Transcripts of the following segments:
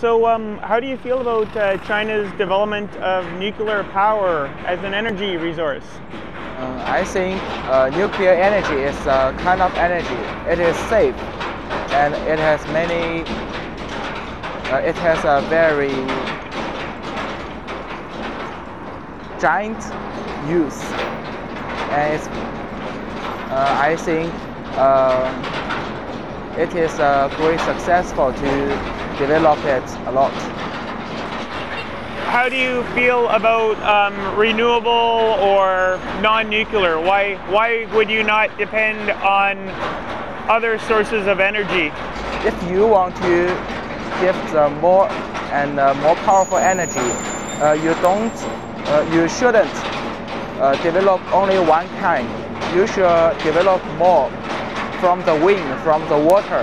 So how do you feel about China's development of nuclear power as an energy resource? I think nuclear energy is a kind of energy. It is safe, and it has many. It has a very giant use, and it's, I think it is a great successful to develop it a lot. How do you feel about renewable or non-nuclear? Why would you not depend on other sources of energy? If you want to give the more and more powerful energy, you shouldn't develop only one kind. You should develop more from the wind, from the water,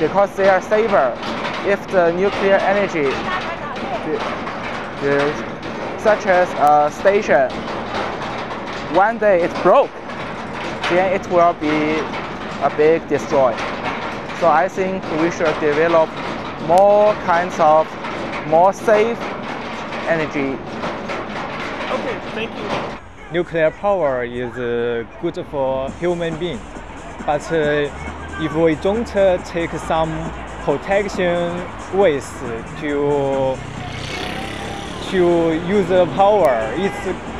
because they are safer. If the nuclear energy, such as a station, one day it broke, then it will be a big destroy. So I think we should develop more kinds of more safe energy. Okay, thank you. Nuclear power is good for human beings, but if we don't take some protection ways to use the power, it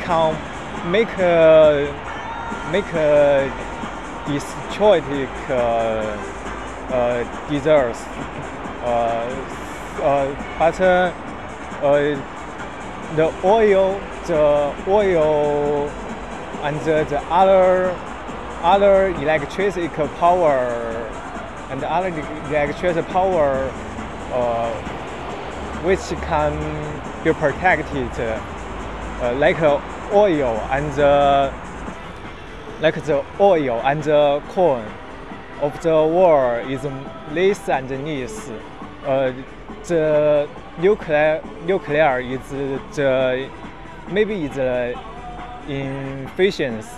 can make a destroyed disaster. But the oil, and the other electric power and other electric power which can be protected like oil and the corn of the world is less and less. The nuclear is maybe is inefficiency.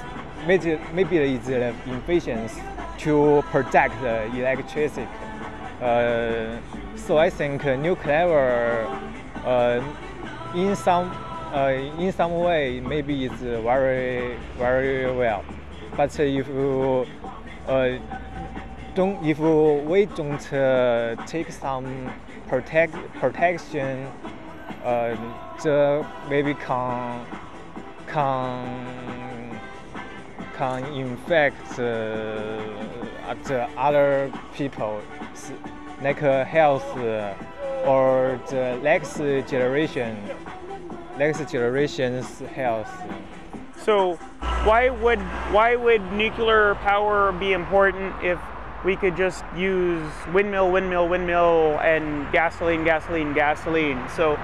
Maybe it's inefficient to protect the electricity. So I think nuclear, in some way, maybe it's very well. But if we don't take some protection, the maybe can infect the other people, like health or the next generation's health. So, why would nuclear power be important if we could just use windmill, and gasoline? So,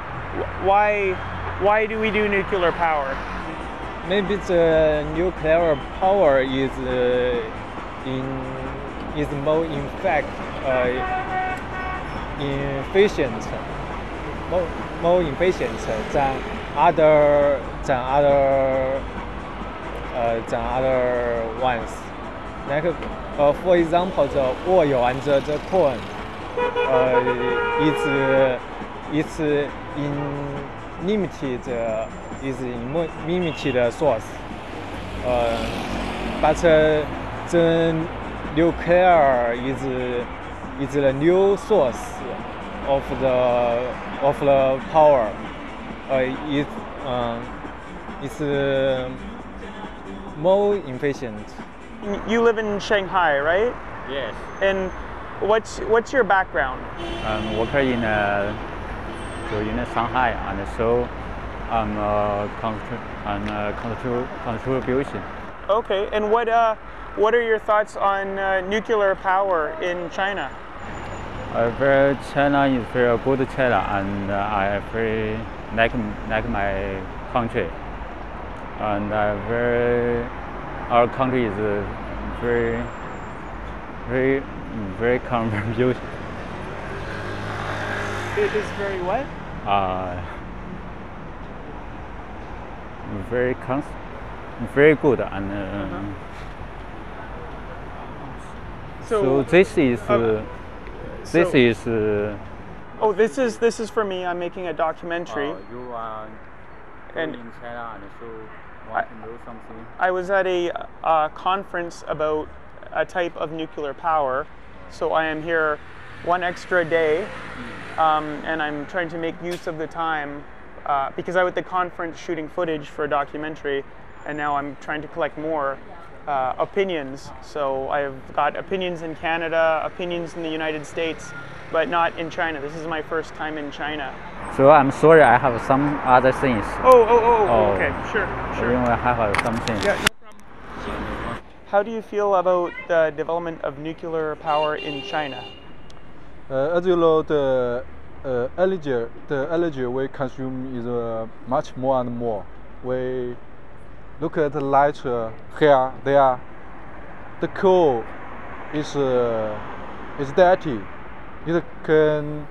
why do we do nuclear power? Maybe the nuclear power is more efficient than other ones. Like for example, the oil and the corn. It's limited source, but the nuclear is the new source of the power. It's more efficient. You live in Shanghai, right? Yes. And what's your background? I work in Shanghai, and so I'm contribution. Okay, and what are your thoughts on nuclear power in China? China is very good China, and I very like my country, and our country is very contribution. It is very what? Very good, and so this is Oh, this is for me. I'm making a documentary. You are going in China, and so want to know something. I was at a conference about a type of nuclear power, so I am here one extra day, and I'm trying to make use of the time because I was at the conference shooting footage for a documentary, and now I'm trying to collect more opinions. So I've got opinions in Canada, opinions in the United States, but not in China. This is my first time in China. So I'm sorry, I have some other things. Oh, okay, sure. I have something. Yeah, no problem. How do you feel about the development of nuclear power in China? As you know, the energy we consume is much more and more. We look at the lights here, there. The coal is dirty. It can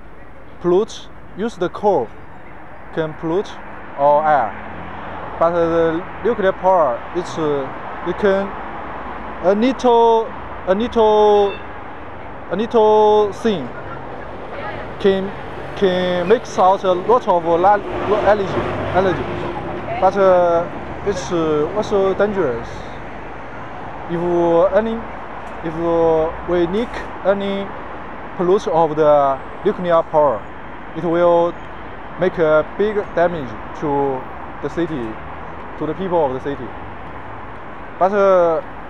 pollute. Use the coal can pollute our air. But the nuclear power, it can a little thing can make out a lot of energy. But it's also dangerous. If we leak any pollution of the nuclear power, it will make a big damage to the city, to the people of the city. But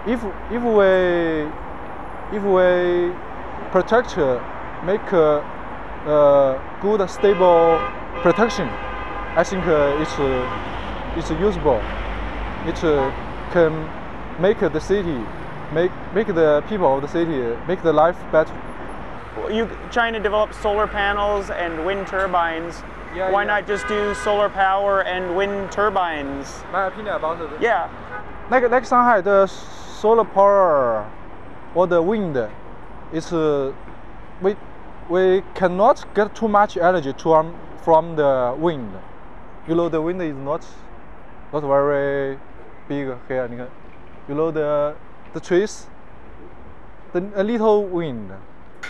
if we protect, make a good stable protection, I think it's usable. It can make the city, make the people of the city, make the life better. China develops solar panels and wind turbines. Yeah, Why not just do solar power and wind turbines? My opinion about it. Yeah. Like Shanghai, the solar power or the wind, it's we cannot get too much energy from the wind. You know, the wind is not very big here. You know, the trees, a little wind.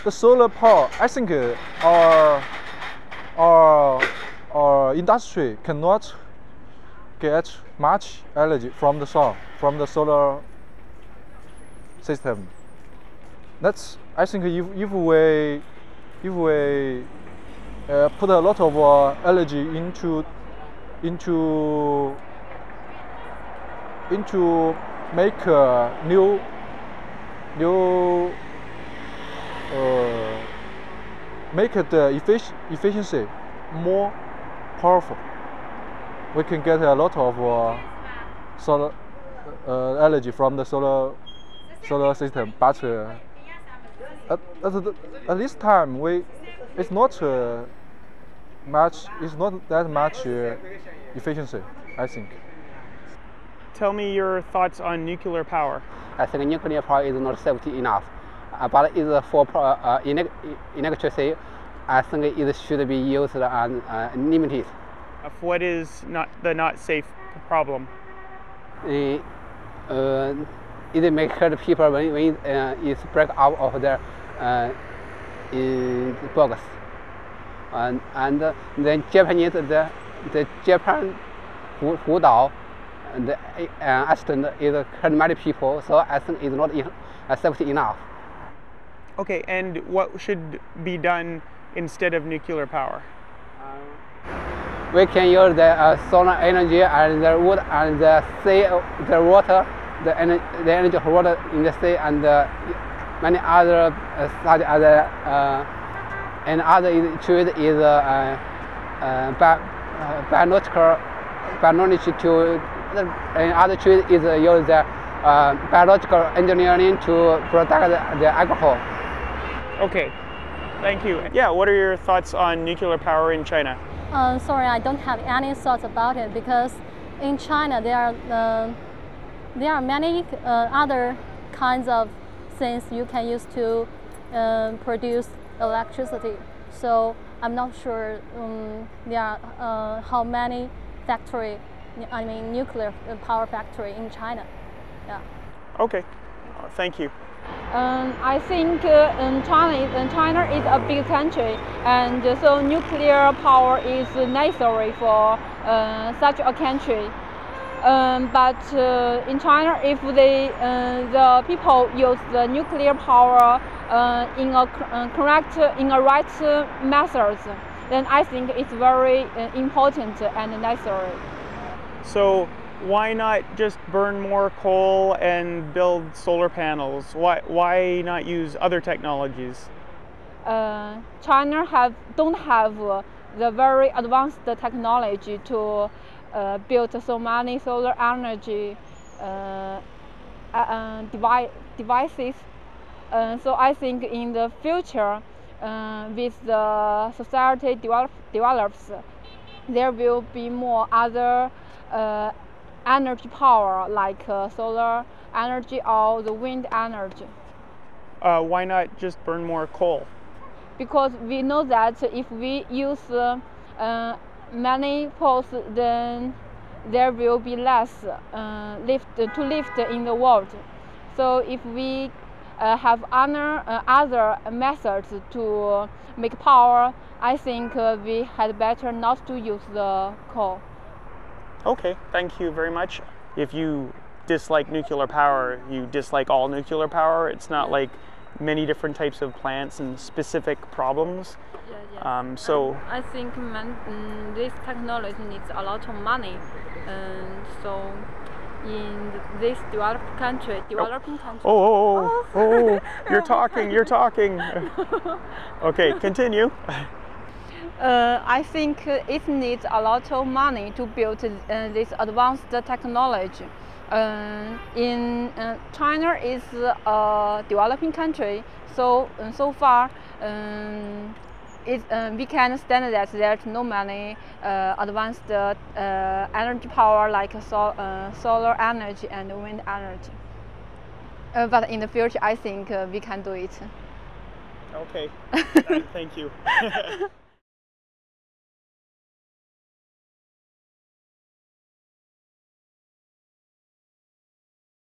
The solar power, I think our industry cannot get much energy from the sun, from the solar system. That's, I think, if we put a lot of energy into make a new make the efficiency more powerful, we can get a lot of solar energy from the solar system. But at this time, it's not much. It's not that much efficiency, I think. Tell me your thoughts on nuclear power. I think nuclear power is not safety enough, but is for electricity. I think it should be used and limited. What is not safe problem? It may hurt people when it's break out of their box. And then Japanese Japan Hudao. And the accident is hurt many people, so I think it's not safety enough. Okay, and what should be done instead of nuclear power? We can use the solar energy and the wood and the sea, the water, the energy of water in the sea, and many other such as and other choice is biological to. And other choice is use the biological engineering to protect the alcohol. Okay, thank you. Yeah, what are your thoughts on nuclear power in China? Sorry, I don't have any thoughts about it because in China there are many other kinds of things you can use to produce electricity. So I'm not sure there are how many factories. I mean, nuclear power factory in China. Yeah. Okay. Thank you. I think China is a big country, and so nuclear power is necessary for such a country. But in China, if the people use the nuclear power in a right methods, then I think it's very important and necessary. So why not just burn more coal and build solar panels? Why not use other technologies? China don't have the very advanced technology to build so many solar energy devices. So I think in the future, with the society develops, there will be more other energy power like solar energy or the wind energy. Why not just burn more coal? Because we know that if we use many coals, then there will be less to lift in the world. So if we have other methods to make power, I think we had better not to use the coal. Okay, thank you very much. If you dislike nuclear power, you dislike all nuclear power. It's not like many different types of plants and specific problems. Yeah. I think this technology needs a lot of money, and so in this developing country. You're talking. Okay, continue. I think it needs a lot of money to build this advanced technology. China is a developing country, so far we can stand that there's no many advanced energy power like solar energy and wind energy. But in the future, I think we can do it. Okay, thank you.